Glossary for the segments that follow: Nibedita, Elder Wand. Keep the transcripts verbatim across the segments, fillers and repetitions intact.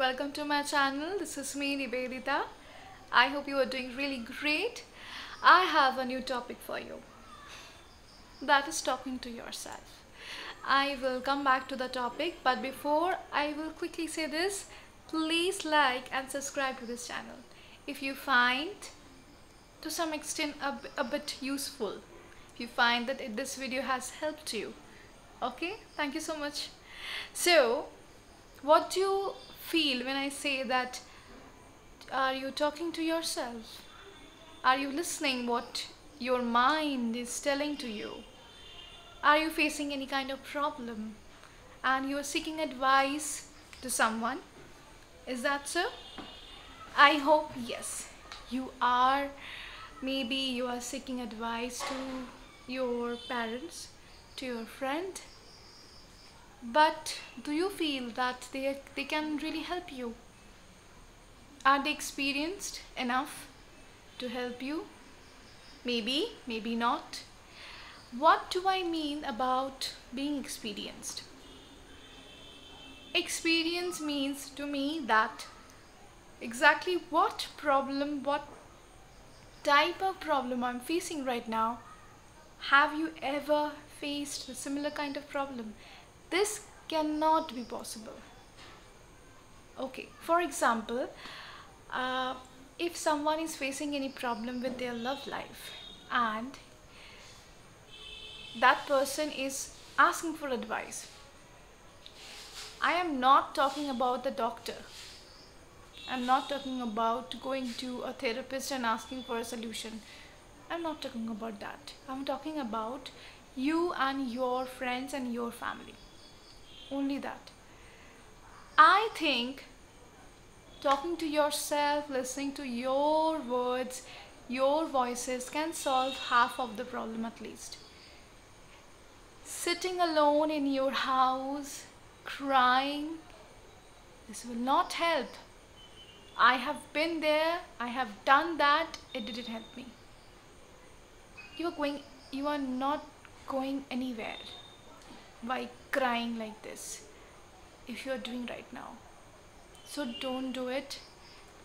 Welcome to my channel. This is me, Nibedita. I hope you are doing really great. I have a new topic for you, that is talking to yourself. I will come back to the topic, but before I will quickly say this: please like and subscribe to this channel if you find to some extent a, a bit useful, if you find that it, this video has helped you. Okay, thank you so much. So what do you feel when I say that? Are you talking to yourself? Are you listening what your mind is telling to you? Are you facing any kind of problem and you are seeking advice to someone? Is that so? I hope yes. You are. Maybe you are seeking advice to your parents, to your friend. But do you feel that they, they can really help you? Are they experienced enough to help you? Maybe, maybe not. What do I mean about being experienced? Experience means to me that exactly what problem, what type of problem I'm facing right now. Have you ever faced a similar kind of problem? This cannot be possible. Okay, for example, uh, if someone is facing any problem with their love life and that person is asking for advice, I am not talking about the doctor. I'm not talking about going to a therapist and asking for a solution. I'm not talking about that. I'm talking about you and your friends and your family. Only that. I think talking to yourself, listening to your words, your voices can solve half of the problem at least. Sitting alone in your house, crying, this will not help. I have been there, I have done that, it didn't help me. You are going, you are not going anywhere by crying like this, if you are doing right now. So don't do it.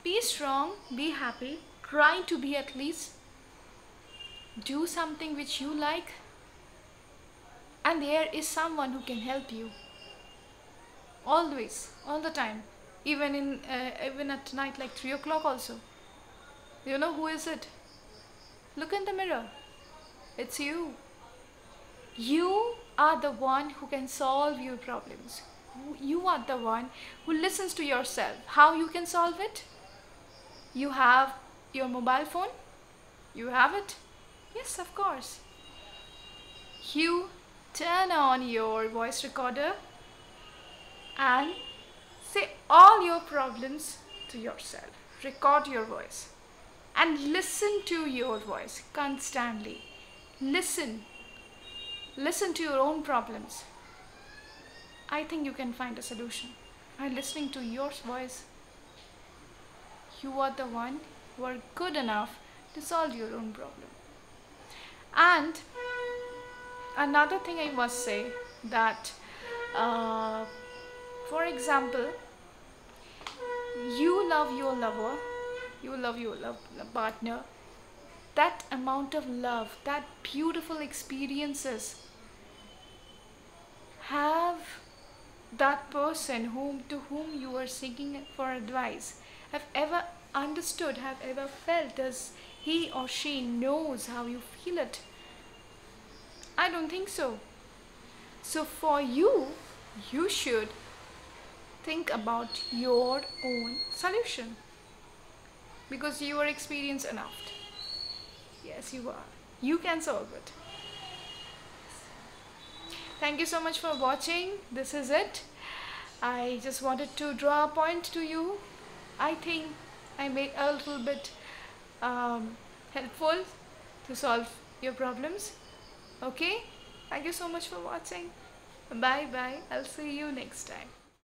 Be strong, be happy, try to be at least. Do something which you like, and there is someone who can help you. Always, all the time, even in uh, even at night, like three o'clock also. You know who is it? Look in the mirror. It's you. You are the one who can solve your problems. You are the one who listens to yourself. How you can solve it? You have your mobile phone? You have it? Yes, of course. You turn on your voice recorder and say all your problems to yourself. Record your voice and listen to your voice constantly. Listen. Listen to your own problems. I think you can find a solution by listening to your voice. You are the one who are good enough to solve your own problem. And another thing I must say that, uh, for example, you love your lover, you love your love partner. That amount of love, that beautiful experiences, have that person whom to whom you are seeking for advice have ever understood, have ever felt? Does he or she knows how you feel it? I don't think so. So for you, you should think about your own solution, because you are experienced enough. Yes, you are. You can solve it. Thank you so much for watching. This is it. I just wanted to draw a point to you. I think I made a little bit um, helpful to solve your problems. Okay? Thank you so much for watching. Bye bye. I'll see you next time.